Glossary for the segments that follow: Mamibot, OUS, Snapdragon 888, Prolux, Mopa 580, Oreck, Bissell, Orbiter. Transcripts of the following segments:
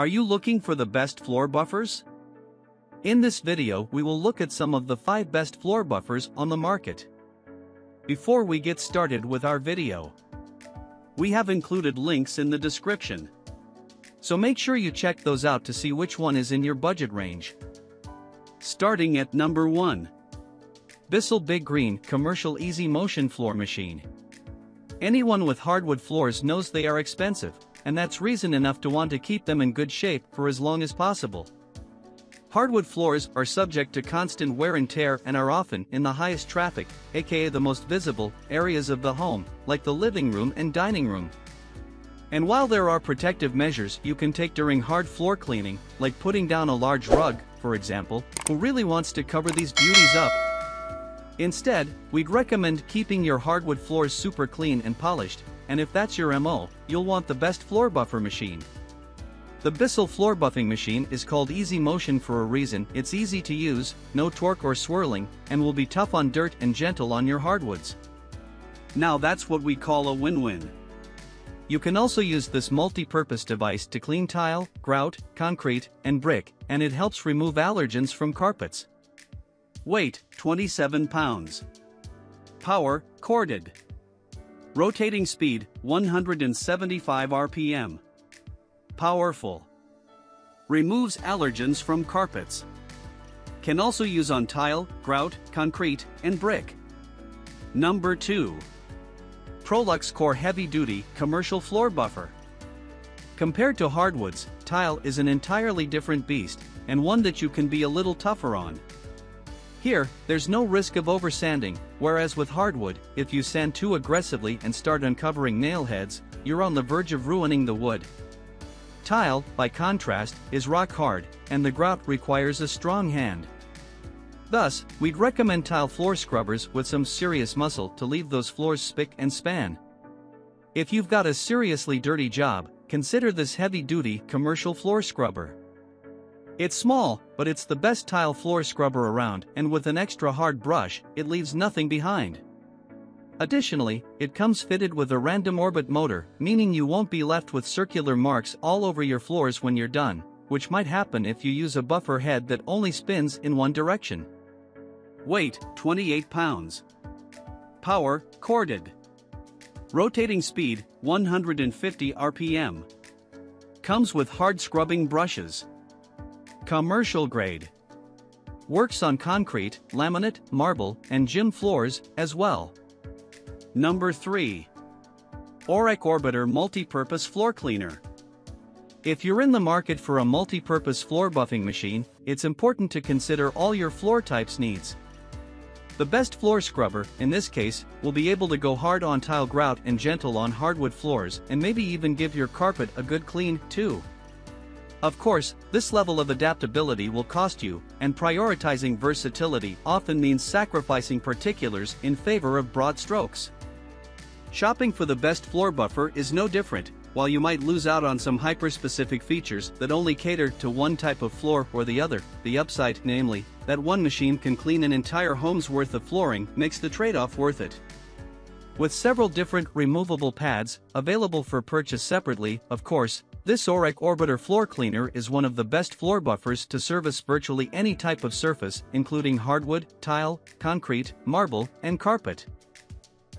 Are you looking for the best floor buffers? In this video we will look at some of the 5 best floor buffers on the market. Before we get started with our video, we have included links in the description, so make sure you check those out to see which one is in your budget range. Starting at number 1. Bissell BigGreen Commercial Easy Motion Floor Machine. Anyone with hardwood floors knows they are expensive, and that's reason enough to want to keep them in good shape for as long as possible. Hardwood floors are subject to constant wear and tear and are often in the highest traffic, aka the most visible, areas of the home, like the living room and dining room. And while there are protective measures you can take during hard floor cleaning, like putting down a large rug, for example, who really wants to cover these beauties up? Instead, we'd recommend keeping your hardwood floors super clean and polished, and if that's your MO, you'll want the best floor buffer machine. The Bissell floor buffing machine is called Easy Motion for a reason. It's easy to use, no torque or swirling, and will be tough on dirt and gentle on your hardwoods. Now that's what we call a win-win. You can also use this multi-purpose device to clean tile, grout, concrete, and brick, and it helps remove allergens from carpets. Weight, 27 pounds. Power, corded. Rotating speed, 175 RPM. Powerful. Removes allergens from carpets. Can also use on tile, grout, concrete, and brick. Number 2. Prolux Core Heavy Duty Commercial Floor Buffer. Compared to hardwoods, tile is an entirely different beast, and one that you can be a little tougher on. Here, there's no risk of oversanding, whereas with hardwood, if you sand too aggressively and start uncovering nailheads, you're on the verge of ruining the wood. Tile, by contrast, is rock hard, and the grout requires a strong hand. Thus, we'd recommend tile floor scrubbers with some serious muscle to leave those floors spick and span. If you've got a seriously dirty job, consider this heavy-duty commercial floor scrubber. It's small, but it's the best tile floor scrubber around, and with an extra hard brush, it leaves nothing behind. Additionally, it comes fitted with a random orbit motor, meaning you won't be left with circular marks all over your floors when you're done, which might happen if you use a buffer head that only spins in one direction. Weight, 28 pounds. Power, corded. Rotating speed, 150 RPM. Comes with hard scrubbing brushes. Commercial grade. Works on concrete, laminate, marble, and gym floors as well. Number 3. Oreck Orbiter Multi-Purpose Floor Cleaner. If you're in the market for a multi-purpose floor buffing machine, it's important to consider all your floor types needs. The best floor scrubber, in this case, will be able to go hard on tile, grout, and gentle on hardwood floors, and maybe even give your carpet a good clean, too. Of course, this level of adaptability will cost you, and prioritizing versatility often means sacrificing particulars in favor of broad strokes. Shopping for the best floor buffer is no different, while you might lose out on some hyper-specific features that only cater to one type of floor or the other. The upside, namely, that one machine can clean an entire home's worth of flooring, makes the trade-off worth it. With several different removable pads available for purchase separately, of course, this Oreck Orbiter Floor Cleaner is one of the best floor buffers to service virtually any type of surface, including hardwood, tile, concrete, marble, and carpet.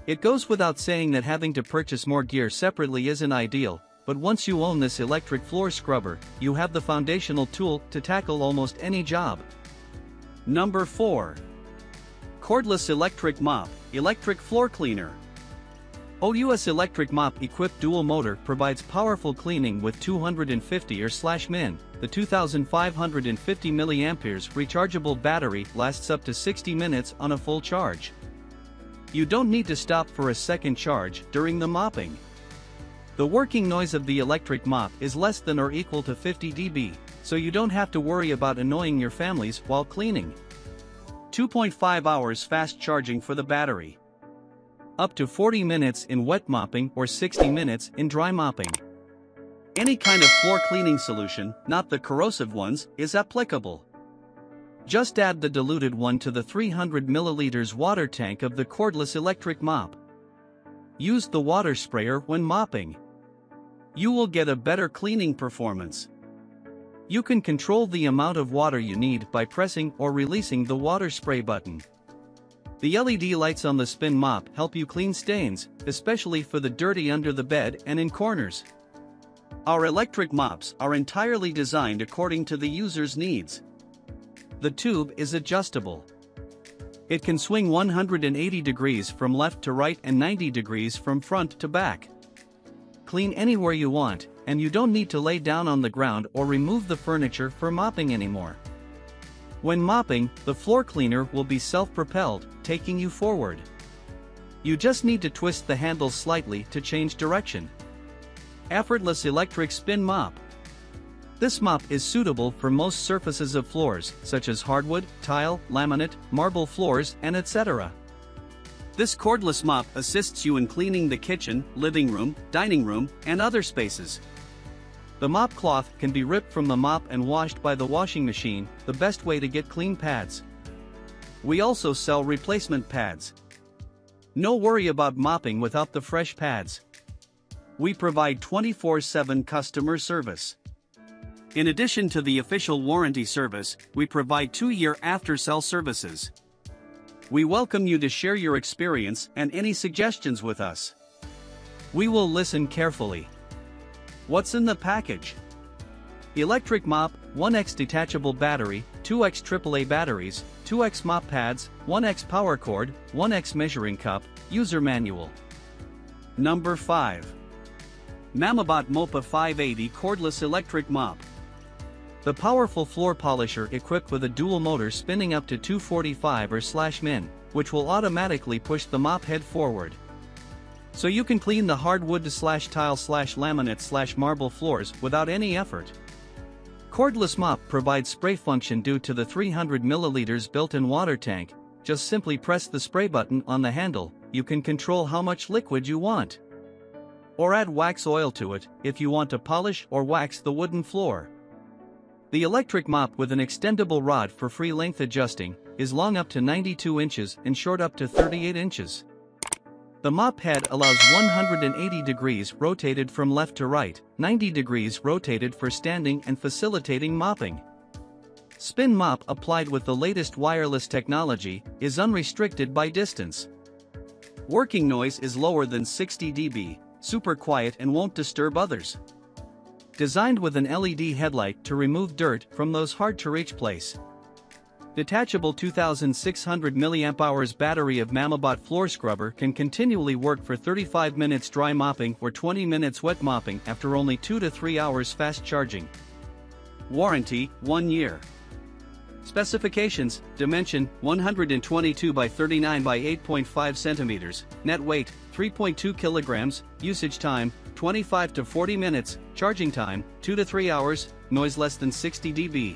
It goes without saying that having to purchase more gear separately isn't ideal, but once you own this electric floor scrubber, you have the foundational tool to tackle almost any job. Number 4. Cordless Electric Mop Electric Floor Cleaner. OUS electric mop equipped dual motor provides powerful cleaning with 250 or/min. The 2550 mAh rechargeable battery lasts up to 60 minutes on a full charge. You don't need to stop for a second charge during the mopping. The working noise of the electric mop is less than or equal to 50 dB, so you don't have to worry about annoying your families while cleaning. 2.5 hours fast charging for the battery. Up to 40 minutes in wet mopping or 60 minutes in dry mopping. Any kind of floor cleaning solution, not the corrosive ones, is applicable. Just add the diluted one to the 300 milliliters water tank of the cordless electric mop. Use the water sprayer when mopping. You will get a better cleaning performance. You can control the amount of water you need by pressing or releasing the water spray button. The LED lights on the spin mop help you clean stains, especially for the dirty under the bed and in corners. Our electric mops are entirely designed according to the user's needs. The tube is adjustable. It can swing 180 degrees from left to right and 90 degrees from front to back. Clean anywhere you want, and you don't need to lay down on the ground or remove the furniture for mopping anymore. When mopping, the floor cleaner will be self-propelled, taking you forward. You just need to twist the handle slightly to change direction. Effortless electric spin mop. This mop is suitable for most surfaces of floors, such as hardwood, tile, laminate, marble floors, and etc. This cordless mop assists you in cleaning the kitchen, living room, dining room, and other spaces. The mop cloth can be ripped from the mop and washed by the washing machine, the best way to get clean pads. We also sell replacement pads. No worry about mopping without the fresh pads. We provide 24/7 customer service. In addition to the official warranty service, we provide 2-year after-sale services. We welcome you to share your experience and any suggestions with us. We will listen carefully. What's in the package? Electric mop, 1x detachable battery, 2x AAA batteries, 2x mop pads, 1x power cord, 1x measuring cup, user manual. Number 5. Mamibot Mopa 580 Cordless Electric Mop. The powerful floor polisher equipped with a dual motor spinning up to 245 or/min, which will automatically push the mop head forward. So you can clean the hardwood/tile/laminate/marble floors without any effort. Cordless mop provides spray function due to the 300 mL built-in water tank. Just simply press the spray button on the handle. You can control how much liquid you want. Or add wax oil to it if you want to polish or wax the wooden floor. The electric mop with an extendable rod for free length adjusting is long up to 92 inches and short up to 38 inches. The mop head allows 180 degrees rotated from left to right, 90 degrees rotated for standing and facilitating mopping. Spin mop applied with the latest wireless technology is unrestricted by distance. Working noise is lower than 60 dB, super quiet and won't disturb others. Designed with an LED headlight to remove dirt from those hard-to-reach places. Detachable 2600 mAh battery of Mamibot Floor Scrubber can continually work for 35 minutes dry mopping or 20 minutes wet mopping after only 2 to 3 hours fast charging. Warranty, 1 year. Specifications, dimension, 122 by 39 by 8.5 cm, net weight, 3.2 kg, usage time, 25 to 40 minutes, charging time, 2 to 3 hours, noise less than 60 dB.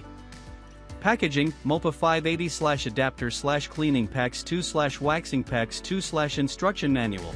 Packaging, Mopa 580/adapter/cleaning packs 2/waxing packs 2/instruction manual.